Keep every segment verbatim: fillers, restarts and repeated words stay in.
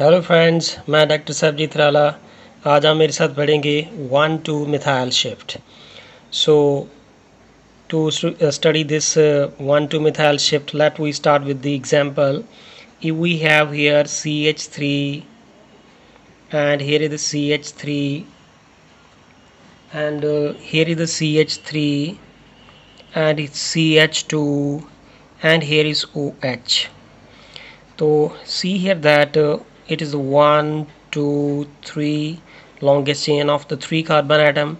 Hello friends, मैं doctor सबजीत Rala. आज आप मेरे साथ पढ़ेंगे one two methyl shift. So to study this one two methyl shift, let we start with the example. If we have here C H three and here is the C H three and here is the C H three and C H two and here is O H. तो see here that it is one, two, three longest chain of the three carbon atom.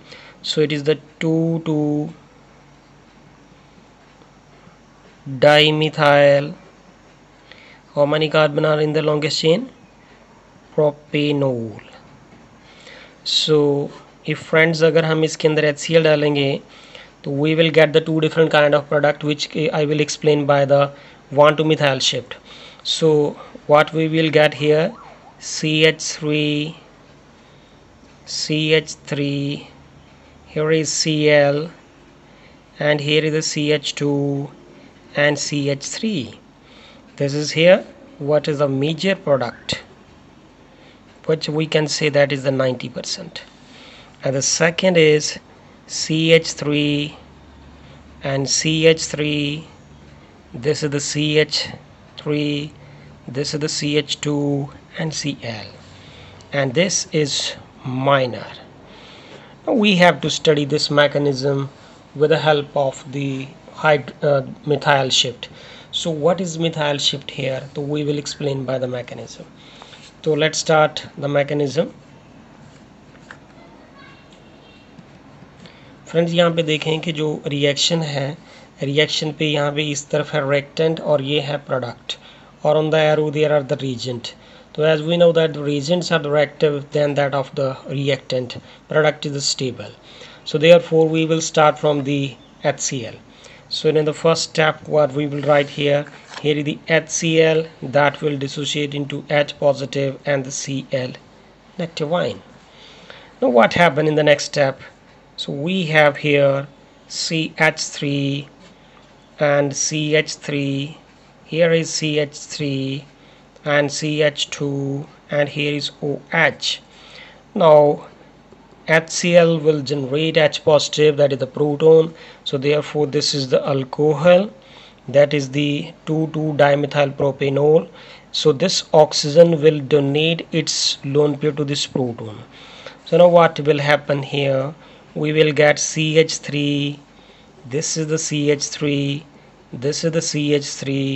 So it is the two, two dimethyl. How many carbon are in the longest chain? Propanol. So if friends, agar hum iske andar H C L dalenge, so we will get the two different kind of product, which I will explain by the one to methyl shift. So what we will get here? C H three, C H three, here is Cl, and here is the C H two and C H three. This is here what is the major product, which we can say that is the ninety percent. And the second is C H three and C H three. This is the C H three, this is the C H two and Cl, and this is minor. Now we have to study this mechanism with the help of the hyd uh, methyl shift. So what is methyl shift here? So we will explain by the mechanism. So let's start the mechanism. Friends, यहाँ पे देखें कि जो reaction है, reaction पे यहाँ पे इस तरफ है रिएक्टेंट और ये है प्रोडक्ट, और on the arrow there are the reagent. तो as we know that the reagents are reactive then that of the reactant, product is stable. So therefore we will start from the HCl. So in the first step what we will write here, here is the HCl that will dissociate into H positive and the Cl negative ion. Now what happen in the next step? So we have here C H three and C H three, here is C H three and C H two, and here is O H. Now HCl will generate H positive, that is the proton. So therefore this is the alcohol, that is the two two dimethylpropanol. So this oxygen will donate its lone pair to this proton. So now what will happen here? We will get C H three, this is the C H three, this is the C H three,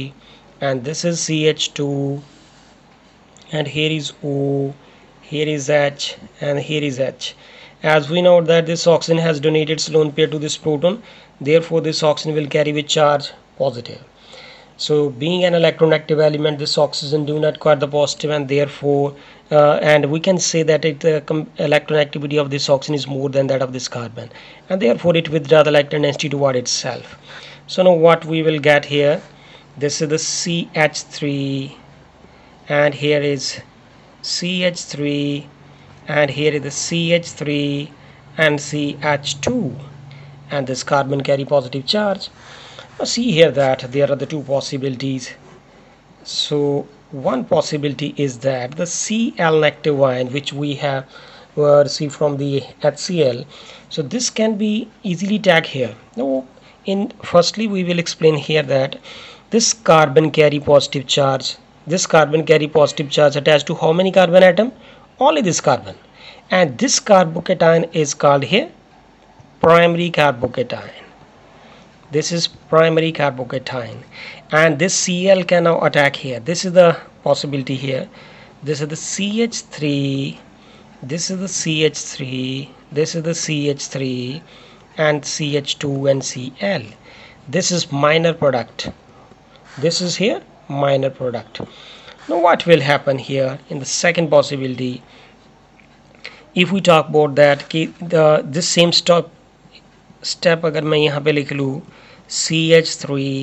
and this is C H two, and here is O, here is H, and here is H. As we know that this oxygen has donated its lone pair to this proton, therefore this oxygen will carry with charge positive. So being an electronegative element, this oxygen do not require the positive, and therefore uh, and we can say that it uh, electronegativity of this oxygen is more than that of this carbon, and therefore it withdraw the electron density toward itself. So now what we will get here? This is the C H three, and here is C H three, and here is the C H three and C H two, and this carbon carry positive charge. Now see here that there are the two possibilities. So one possibility is that the Cl negative ion, which we have uh, received from the HCl, so this can be easily tagged here. Now in firstly we will explain here that this carbon carry positive charge, this carbon carry positive charge attached to how many carbon atom? Only this carbon, and this carbocation is called here primary carbocation. This is primary carbocation, and this Cl can now attack here. This is the possibility here. This is the C H three, this is the C H three, this is the C H three, and C H two and Cl. This is minor product. This is here minor product. Now what will happen here in the second possibility? If we talk about that, the this same step step agar main yahan pe likh lu, C H three,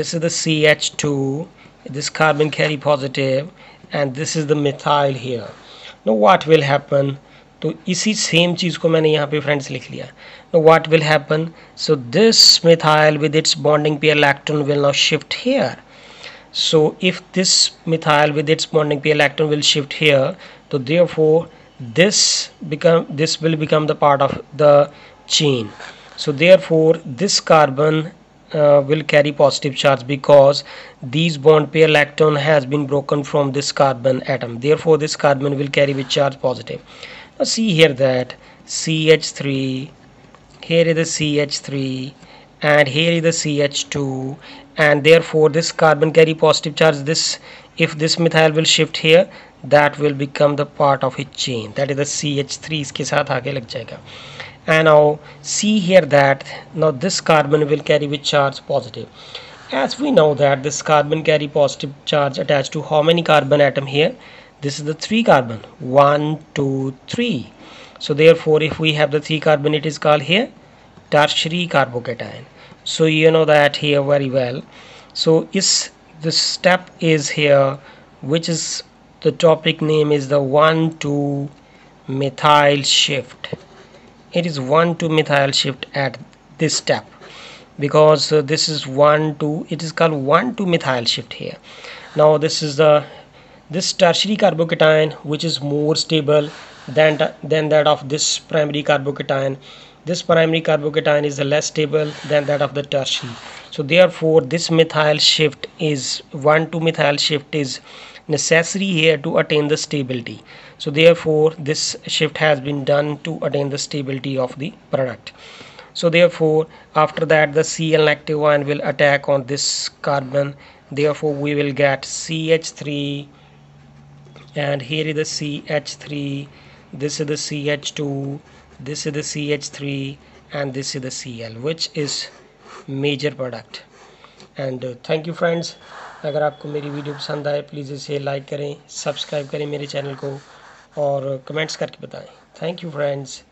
this is the C H two, this carbon carry positive, and this is the methyl here. Now what will happen? तो इसी same चीज़ को मैंने यहाँ पे friends लिख लिया। Now what will happen? So this methyl with its bonding pair electron will now shift here. So if this methyl with its bonding pair electron will shift here, so therefore this become this will become the part of the chain. So therefore this carbon Uh, will carry positive charge because these bond pair electron has been broken from this carbon atom. Therefore this carbon will carry with charge positive. Now see here that C H three, here is the C H three, and here is the C H two, and therefore this carbon carry positive charge. This, if this methyl will shift here, that will become the part of a chain, that is the C H three iske saath aage lag jayega. And now see here that now this carbon will carry with charge positive. As we know that this carbon carry positive charge attached to how many carbon atom here? This is the three carbon, one two three. So therefore if we have the three carbon, it is called here tertiary carbocation. So you know that here very well. So is this step is here, which is the topic name is the one two methyl shift. It is one two methyl shift at this step, because uh, this is one two, it is called one two methyl shift here. Now this is the this tertiary carbocation, which is more stable than than that of this primary carbocation. This primary carbocation is less stable than that of the tertiary. So therefore this methyl shift is one two methyl shift is necessary here to attain the stability. So therefore this shift has been done to attain the stability of the product. So therefore after that the Cl active ion will attack on this carbon, therefore we will get C H three, and here is the C H three, this is the C H two, this is the C H three, and this is the Cl, which is major product. And uh, thank you friends. अगर आपको मेरी video पसंद आए please इसे like करें, subscribe करें मेरे channel को और कमेंट्स करके बताएं। Thank you friends.